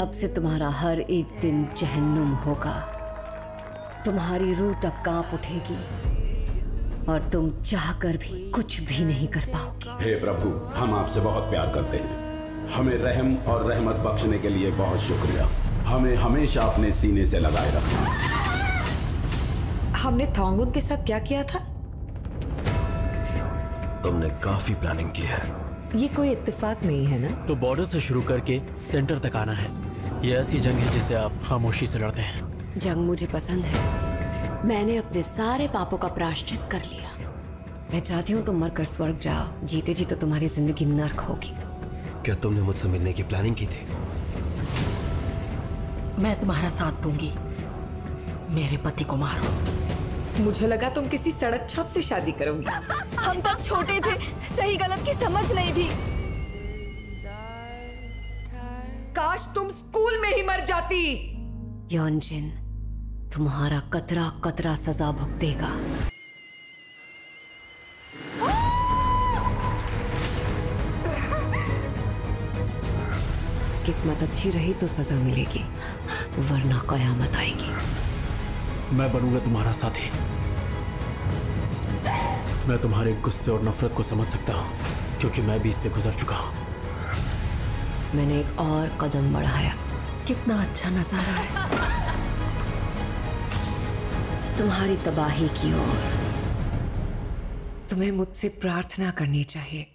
अब से तुम्हारा हर एक दिन जहन्नुम होगा। तुम्हारी रूह तक कांप उठेगी और तुम चाहकर भी कुछ भी नहीं कर पाओगे। हे प्रभु, हम आपसे बहुत प्यार करते हैं। हमें रहम और रहमत बख्शने के लिए बहुत शुक्रिया। हमें हमेशा अपने सीने से लगाए रखना। हमने थोंगुन के साथ क्या किया था? तुमने काफी प्लानिंग की है। ये कोई इत्तेफाक नहीं है ना? तो बॉर्डर से शुरू करके सेंटर तक आना है। यह ऐसी जंग है जिसे आप खामोशी से लड़ते हैं। जंग मुझे पसंद है। मैंने अपने सारे पापों का प्रायश्चित कर लिया। मैं चाहती हूँ तुम मरकर स्वर्ग जाओ, जीते जी तो तुम्हारी जिंदगी नर्क होगी। क्या तुमने मुझसे मिलने की प्लानिंग की थी? मैं तुम्हारा साथ दूंगी। मेरे पति को मारो। मुझे लगा तुम किसी सड़क छाप से शादी करोगी। हम तब छोटे थे, सही गलत की समझ नहीं थी। काश तुम स्कूल में ही मर जाती। योनजिन, तुम्हारा कतरा कतरा सजा भुगतेगा। किस्मत अच्छी रही तो सजा मिलेगी, वरना कयामत आएगी। मैं बनूंगा तुम्हारा साथी। मैं तुम्हारे गुस्से और नफरत को समझ सकता हूँ, क्योंकि मैं भी इससे गुजर चुका हूँ। मैंने एक और कदम बढ़ाया। कितना अच्छा नजारा है। तुम्हारी तबाही की ओर तुम्हें मुझसे प्रार्थना करनी चाहिए।